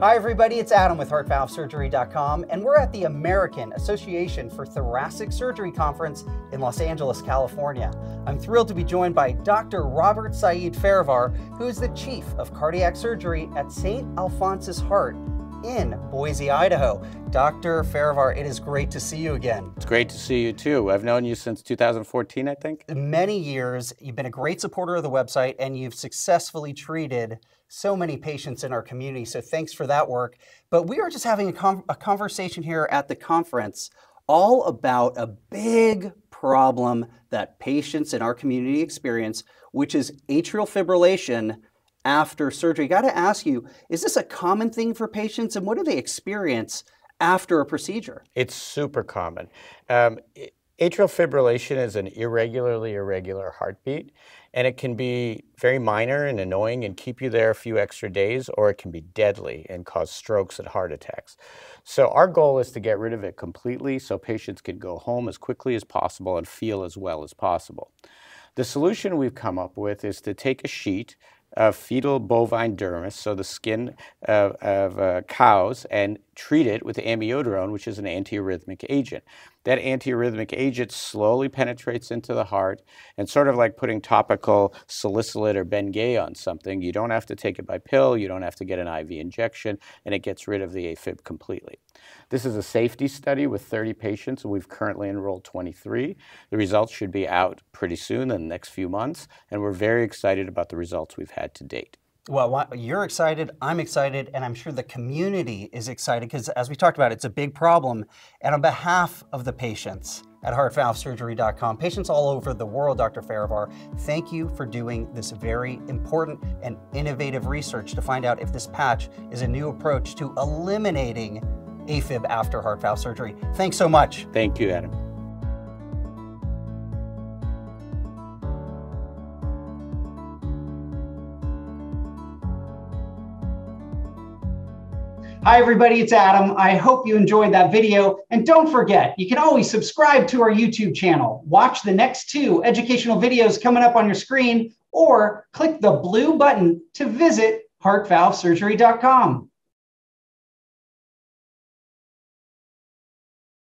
Hi everybody, it's Adam with HeartValveSurgery.com, and we're at the American Association for Thoracic Surgery Conference in Los Angeles, California. I'm thrilled to be joined by Dr. Robert Saeid Farivar, who is the Chief of Cardiac Surgery at Saint Alphonsus Heart in Boise, Idaho. Dr. Farivar, it is great to see you again. It's great to see you too. I've known you since 2014, I think. Many years. You've been a great supporter of the website, and you've successfully treated so many patients in our community, so thanks for that work. But we are just having a conversation here at the conference all about a big problem that patients in our community experience, which is atrial fibrillation after surgery. I got to ask you, is this a common thing for patients, and what do they experience after a procedure? It's super common. Atrial fibrillation is an irregular heartbeat, and it can be very minor and annoying and keep you there a few extra days, or it can be deadly and cause strokes and heart attacks. So our goal is to get rid of it completely so patients can go home as quickly as possible and feel as well as possible. The solution we've come up with is to take a sheet of fetal bovine dermis, so the skin of cows, and treat it with amiodarone, which is an antiarrhythmic agent. That antiarrhythmic agent slowly penetrates into the heart, and sort of like putting topical salicylate or Bengay on something, you don't have to take it by pill, you don't have to get an IV injection, and it gets rid of the AFib completely. This is a safety study with 30 patients, and we've currently enrolled 23. The results should be out pretty soon, in the next few months, and we're very excited about the results we've had to date. Well, you're excited, I'm excited, and I'm sure the community is excited because, as we talked about, it's a big problem. And on behalf of the patients at HeartValveSurgery.com, patients all over the world, Dr. Farivar, thank you for doing this very important and innovative research to find out if this patch is a new approach to eliminating AFib after heart valve surgery. Thanks so much. Thank you, Adam. Hi everybody, it's Adam. I hope you enjoyed that video. And don't forget, you can always subscribe to our YouTube channel. Watch the next two educational videos coming up on your screen, or click the blue button to visit HeartValveSurgery.com.